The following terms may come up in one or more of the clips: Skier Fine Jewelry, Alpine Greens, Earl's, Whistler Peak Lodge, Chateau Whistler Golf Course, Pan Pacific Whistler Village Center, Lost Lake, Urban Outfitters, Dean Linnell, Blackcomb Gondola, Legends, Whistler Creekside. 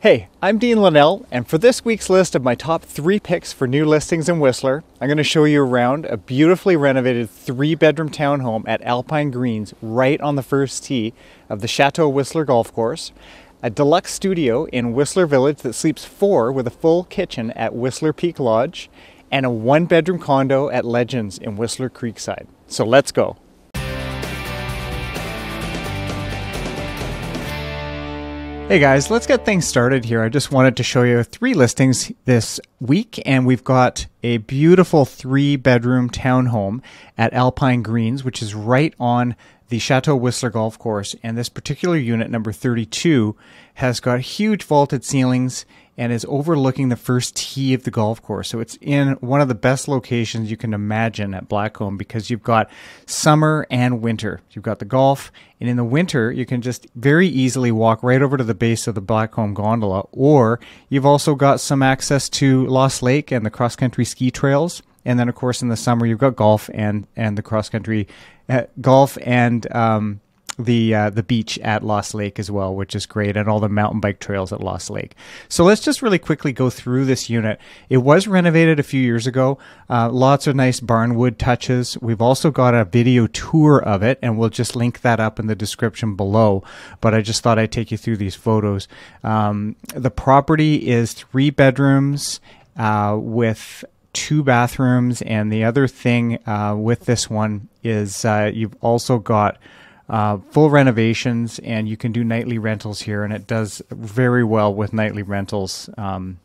Hey, I'm Dean Linnell, and for this week's list of my top 3 picks for new listings in Whistler, I'm going to show you around a beautifully renovated 3-bedroom townhome at Alpine Greens right on the first tee of the Chateau Whistler Golf Course, a deluxe studio in Whistler Village that sleeps 4 with a full kitchen at Whistler Peak Lodge, and a 1-bedroom condo at Legends in Whistler Creekside. So let's go. Hey guys, let's get things started here. I just wanted to show you 3 listings this week, and we've got a beautiful 3-bedroom townhome at Alpine Greens, which is right on the Chateau Whistler Golf Course. And this particular unit, number 32, has got huge vaulted ceilings and is overlooking the first tee of the golf course. So it's in one of the best locations you can imagine at Blackcomb, because you've got summer and winter. You've got the golf, and in the winter, you can just very easily walk right over to the base of the Blackcomb Gondola, or you've also got some access to Lost Lake and the cross-country ski trails. And then, of course, in the summer, you've got golf and the cross-country golf and the beach at Lost Lake as well, which is great, and all the mountain bike trails at Lost Lake. So let's just really quickly go through this unit. It was renovated a few years ago. Lots of nice barnwood touches. We've also got a video tour of it, and we'll just link that up in the description below, but I just thought I'd take you through these photos. The property is 3 bedrooms with 2 bathrooms, and the other thing with this one is you've also got full renovations, and you can do nightly rentals here, and it does very well with nightly rentals on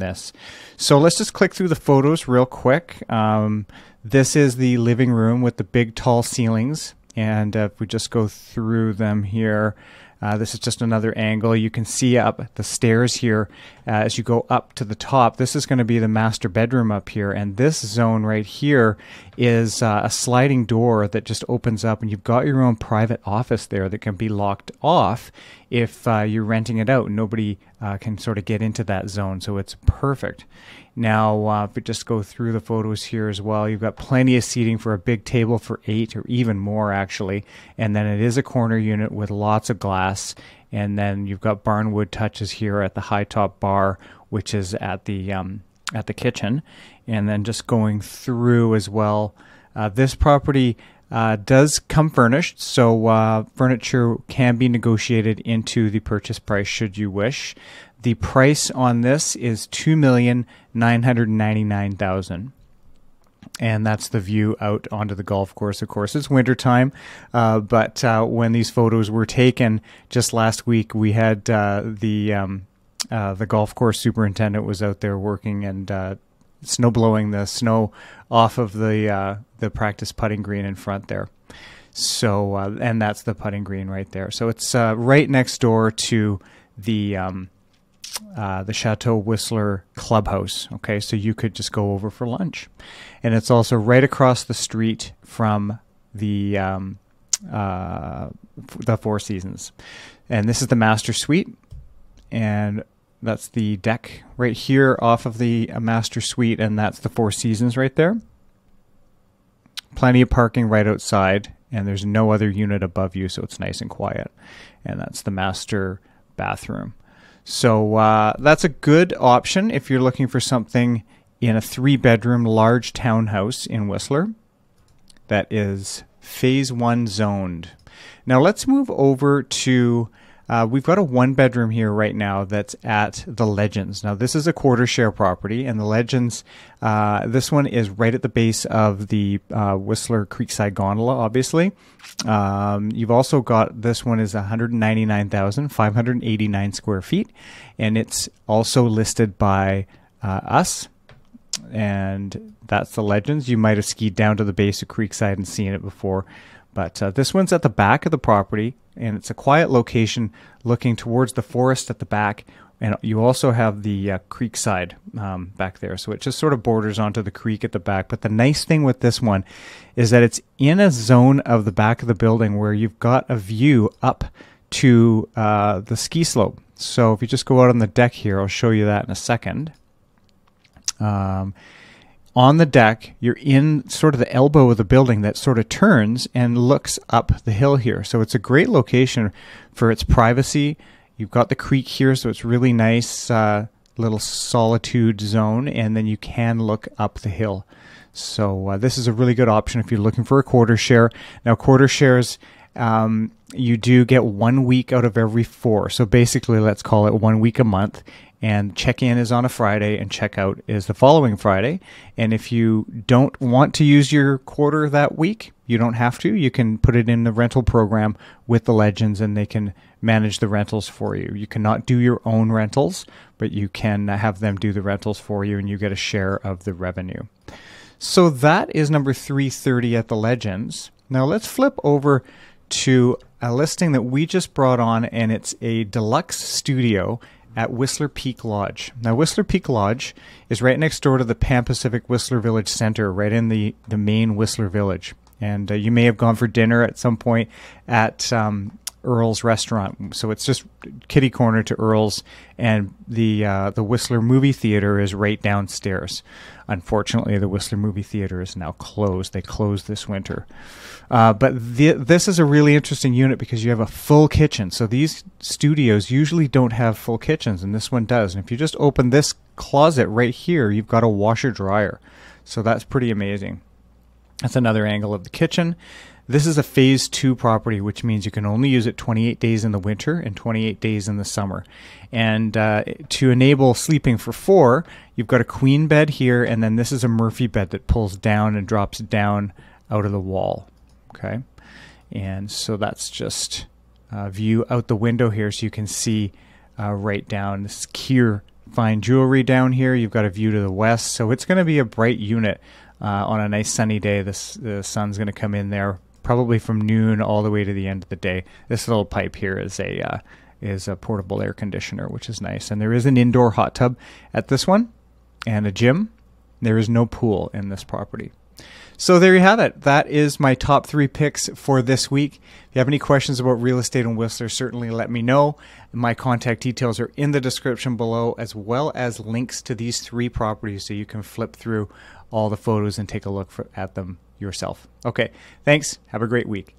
this. So let's just click through the photos real quick. This is the living room with the big tall ceilings, and if we just go through them here, this is just another angle. You can see up the stairs here as you go up to the top. This is going to be the master bedroom up here, and this zone right here is a sliding door that just opens up, and you've got your own private office there that can be locked off if you're renting it out. Nobody can sort of get into that zone, so it's perfect. Now, if we just go through the photos here as well, you've got plenty of seating for a big table for 8 or even more, actually. And then it is a corner unit with lots of glass. And then you've got barnwood touches here at the high top bar, which is at the kitchen. And then just going through as well, this property does come furnished, so furniture can be negotiated into the purchase price should you wish. The price on this is $2,999,000, and that's the view out onto the golf course. Of course, it's wintertime, but when these photos were taken just last week, we had the golf course superintendent was out there working and snow blowing the snow off of the practice putting green in front there. So and that's the putting green right there. So it's right next door to the Chateau Whistler Clubhouse. Okay, so you could just go over for lunch, and it's also right across the street from the Four Seasons. And this is the master suite, and that's the deck right here off of the master suite, and that's the Four Seasons right there. Plenty of parking right outside, and there's no other unit above you, so it's nice and quiet. And that's the master bathroom. So that's a good option if you're looking for something in a 3-bedroom large townhouse in Whistler that is phase 1 zoned. Now let's move over to we've got a 1-bedroom here right now that's at the Legends. Now this is a quarter share property, and the Legends, this one is right at the base of the Whistler Creekside Gondola, obviously. You've also got, this one is 199,589 square feet, and it's also listed by us. And that's the Legends. You might have skied down to the base of Creekside and seen it before. But this one's at the back of the property, and it's a quiet location looking towards the forest at the back. And you also have the Creekside back there. So it just sort of borders onto the creek at the back. But the nice thing with this one is that it's in a zone of the back of the building where you've got a view up to the ski slope. So if you just go out on the deck here, I'll show you that in a second. On the deck, you're in sort of the elbow of the building that sort of turns and looks up the hill here. So it's a great location for its privacy You've got the creek here, so it's really nice little solitude zone, and then you can look up the hill. So this is a really good option if you're looking for a quarter share. Now, quarter shares, you do get 1 week out of every 4. So basically, let's call it 1 week a month. And check-in is on a Friday, and check-out is the following Friday. And if you don't want to use your quarter that week, you don't have to. You can put it in the rental program with the Legends, and they can manage the rentals for you. You cannot do your own rentals, but you can have them do the rentals for you, and you get a share of the revenue. So that is number 330 at the Legends. Now let's flip over to a listing that we just brought on, and it's a deluxe studio at Whistler Peak Lodge. Now, Whistler Peak Lodge is right next door to the Pan Pacific Whistler Village Center, right in the main Whistler Village. And you may have gone for dinner at some point at Earl's restaurant. So it's just kitty corner to Earl's, and the Whistler movie theater is right downstairs. Unfortunately, the Whistler movie theater is now closed. They closed this winter. But this is a really interesting unit because you have a full kitchen. So these studios usually don't have full kitchens, and this one does. And if you just open this closet right here, you've got a washer dryer. So that's pretty amazing. That's another angle of the kitchen. This is a phase 2 property, which means you can only use it 28 days in the winter and 28 days in the summer. And to enable sleeping for 4, you've got a queen bed here, and then this is a Murphy bed that pulls down and drops down out of the wall. Okay, and so that's just a view out the window here, so you can see right down the Skier Fine Jewelry down here. You've got a view to the west, so it's going to be a bright unit on a nice sunny day. The sun's going to come in there probably from noon all the way to the end of the day. This little pipe here is a portable air conditioner, which is nice. And there is an indoor hot tub at this one and a gym. There is no pool in this property. So there you have it. That is my top 3 picks for this week. If you have any questions about real estate in Whistler, certainly let me know. My contact details are in the description below, as well as links to these 3 properties, so you can flip through all the photos and take a look at them yourself. Okay, thanks. Have a great week.